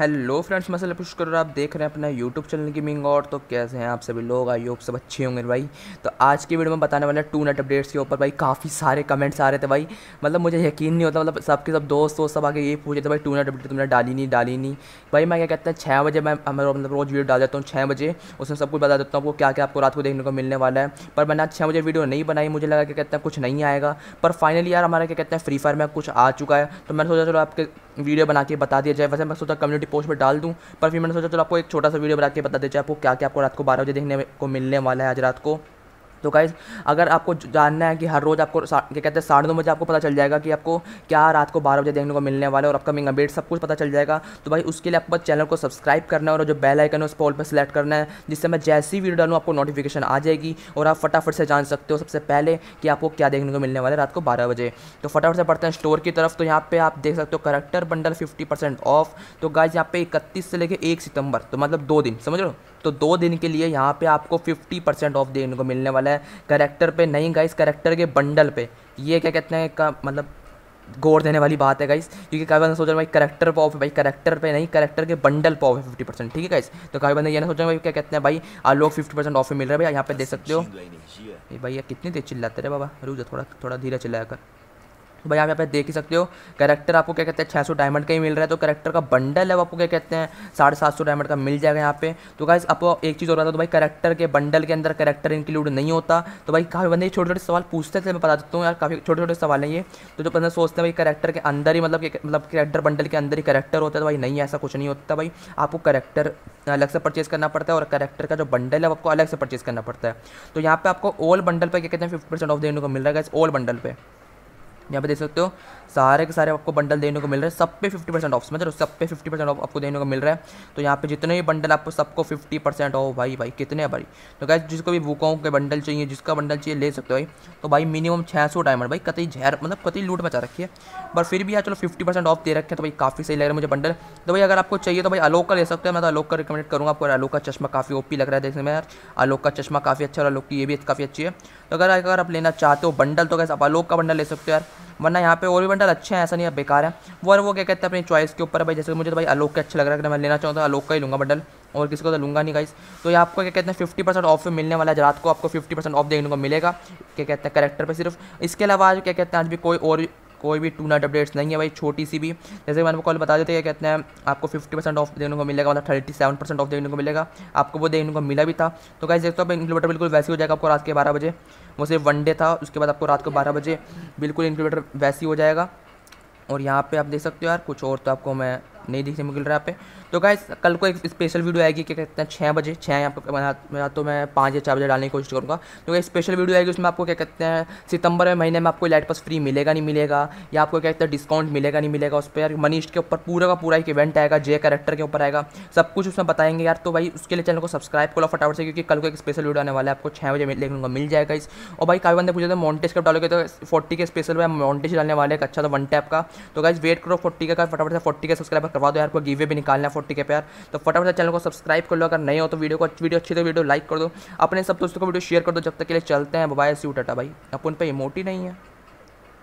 Hello friends, मैं से push कर रहा, आप देख रहे हैं अपना यूट्यूब चैनल गेमिंग। और तो कैसे हैं आप सभी लोग, आई होप सब अच्छे होंगे भाई। तो आज की वीडियो में बताने वाला टू नेट अपडेट्स के ऊपर। भाई काफ़ी सारे कमेंट्स आ रहे थे भाई, मतलब मुझे यकीन नहीं होता, मतलब सबके सब दोस्त सब आगे ये पूछ रहे थे भाई टू नेट अपडेट तुमने डाली नहीं भाई। मैं क्या कहता हूँ 6 बजे मैं मतलब रोज़ वीडियो डाल देता हूँ 6 बजे, उसमें सब कुछ बता देता हूँ आपको क्या क्या आपको रात को देखने को मिलने वाला है। पर मैंने आज 6 बजे वीडियो नहीं बनाई, मुझे लगा क्या कहता है कुछ नहीं आएगा। पर फाइनली यार हमारा क्या कहता है फ्री फायर में कुछ आ चुका है, तो मैंने सोचा चलो आपके वीडियो बना के बता दिया जाए। वैसे मैं सोचा कम्युनिटी पोस्ट पर डाल दूं, पर फिर मैंने सोचा चलो आपको एक छोटा सा वीडियो बना के बता दिया जाए आपको क्या क्या आपको रात को 12 बजे देखने को मिलने वाला है आज रात को। तो गाइज़ अगर आपको जानना है कि हर रोज़ आपको क्या कहते हैं 9:30 बजे आपको पता चल जाएगा कि आपको क्या रात को 12 बजे देखने को मिलने वाला है और अपकमिंग अपडेट सब कुछ पता चल जाएगा। तो भाई उसके लिए आपको चैनल को सब्सक्राइब करना है और जो बेल आइकन है उस पर ऑल पर सेलेक्ट करना है, जिससे मैं जैसी वीडियो डालूँ आपको नोटिफिकेशन आ जाएगी और आप फटाफट से जान सकते हो सबसे पहले कि आपको क्या देखने को मिलने वाला है रात को 12 बजे। तो फटाफट से बढ़ते हैं स्टोर की तरफ। तो यहाँ पर आप देख सकते हो करेक्टर बंडल 50% ऑफ। तो गाइज़ यहाँ पर 31 से लेकर 1 सितम्बर, तो मतलब 2 दिन समझ लो, तो 2 दिन के लिए यहाँ पे आपको 50% ऑफ देखने को मिलने वाला है कैरेक्टर पे। नहीं गाइस, कैरेक्टर के बंडल पे। ये क्या कहते हैं का मतलब गौर देने वाली बात है गाइस, क्योंकि काफ़ी बंदा सोच रहे भाई करेक्टर पे ऑफ है, भाई करेक्टर पे नहीं करेक्टर के बंडल पे ऑफ है 50%। ठीक है गाइस, तो काफ़ी बंदा ये ना सोच रहे भाई क्या कहते हैं भाई आलोक 50% ऑफ में मिल रहा है। भाई यहाँ पे देख सकते हो भाई ये कितनी तेज चिल्लाते रहे बाबा, रुक जा थोड़ा धीरे चिल्लाया कर। तो भाई आप यहाँ पे देख ही सकते हो कैरेक्टर आपको क्या कहते हैं 600 डायमंड का ही मिल रहा है। तो कैरेक्टर का बंडल है आपको क्या कहते हैं 750 डायमंड का मिल जाएगा यहाँ पे। तो गाइस आपको एक चीज़ हो रहा था, तो भाई कैरेक्टर के बंडल के अंदर कैरेक्टर इंक्लूड नहीं होता। तो भाई काफ़ी बंदे छोटे छोटे सवाल पूछते थे, मैं बता देता हूँ यार, काफ़ी छोटे छोटे सवाल है ये। तो जो बंदा सोचते हैं भाई कैरेक्टर के अंदर ही मतलब कैरेक्टर बंडल के अंदर ही कैरेक्टर होता है, तो भाई नहीं ऐसा कुछ नहीं होता भाई। आपको कैरेक्टर अलग से परचेज़ करना पड़ता है और कैरेक्टर का जो बंडल है आपको अलग से परचेज़ करना पड़ता है। तो यहाँ पर आपको ऑल बंडल पर क्या कहते हैं 50% ऑफ देने को मिल रहा है। ऑल बंडल पर यहाँ पे देख सकते हो सारे के सारे आपको बंडल देने को मिल रहा है, सब पे 50% ऑफ समझ रहे हो, सब पे 50% ऑफ आपको देने को मिल रहा है। तो यहाँ पे जितने भी बंडल आपको सबको 50% ऑफ भाई कितने हैं भाई। तो गाइस जिसको भी वूकों के बंडल चाहिए, जिसका बंडल चाहिए ले सकते हो भाई। तो भाई मिनिमम 600 डायमंड भाई, कतई जहर मतलब कतई लूट मचा रखी है, पर फिर भी यार चलो 50% ऑफ दे रखे हैं तो भाई काफ़ी सही लग रहा है मुझे बंडल। तो भाई अगर आपको चाहिए तो भाई आलोक का ले सकते हैं, मैं तो आलोक का रिकमेंड करूँगा आपको। आलोक का चश्मा काफ़ी ओपी लग रहा है देखने में यार, आलोक का चश्मा काफ़ी अच्छा है और आलोक की ये भी काफ़ी अच्छी है। तो अगर आप लेना चाहते हो बंडल तो गाइस आप आलोक का बंडल ले सकते हो यार, वरना यहाँ पे और भी बंडल अच्छे हैं, ऐसा नहीं है बेकार है वो क्या कहते हैं अपनी चॉइस के ऊपर है भाई। जैसे मुझे तो भाई आलोक का अच्छा लग रहा है, अगर मैं लेना चाहूँगा तो आलोक का ही लूँगा बंडल, और किसी को तो लूँगा नहीं गाइस। तो ये आपको क्या कहते हैं 50% ऑफ पे मिलने वाला है रात को, आपको 50% ऑफ देखने को मिलेगा क्या कहते हैं कैरेक्टर पे सिर्फ। इसके अलावा आज क्या कहते हैं आज भी कोई भी टू नाइट अपडेट्स नहीं है भाई, छोटी सी भी। जैसे मैंने कॉल बता देते हैं क्या कहते हैं आपको 50% ऑफ देने को मिलेगा, मतलब 37% ऑफ देखने को मिलेगा, आपको वो देखने को मिला भी था। तो गाइस देखते हो इंक्लूडेटर बिल्कुल वैसे हो जाएगा आपको रात के 12 बजे, वो सिर्फ वन डे था, उसके बाद आपको रात को 12 बजे बिल्कुल इंक्लूडेटर वैसी हो जाएगा। और यहाँ पे आप देख सकते हो यार कुछ और तो आपको मैं नहीं देखने को मिल रहा है यहाँ पे। तो गाइस कल को एक स्पेशल वीडियो आएगी क्या कहते हैं 6 बजे यहाँ तो मैं 5 या 4 बजे डालने की कोशिश करूँगा। तो गाइस स्पेशल वीडियो आएगी, उसमें आपको क्या कहते हैं सितंबर में महीने में आपको लाइट पास फ्री मिलेगा नहीं मिलेगा, या आपको क्या कहते हैं डिस्काउंट मिलेगा नहीं मिलेगा, उस पर यार मनीष के ऊपर पूरा का पूरा एक इवेंट आएगा, जे कैरेक्टर के ऊपर आएगा, सब कुछ उसमें बताएंगे यार। तो भाई उसके लिए चैनल को सब्सक्राइब करो फटाफट से, क्योंकि कल को एक स्पेशल वीडियो आने वाला है, आपको 6 बजे देखने को मिल जाएगा इस। और भाई काफ़ी बंदे पूछे थे मॉन्टेज कब डालोगे, तो 40 के स्पेशल में मॉन्टेज डालने वाले एक अच्छा तो वन टैप का। तो गाइस वेट करो 40 का, फटाफट से 40 के सब्सक्राइबर करवा दो यार, को गिवे भी निकालना है 40 के पे यार। तो फटाफट से चैनल को सब्सक्राइब कर लो, अगर नहीं हो तो वीडियो अच्छी तो वीडियो लाइक कर दो, अपने सब दोस्तों को वीडियो शेयर कर दो। जब तक के लिए चलते हैं, बाय, सी यू, टाटा भाई। अपन पे इमोट ही नहीं है।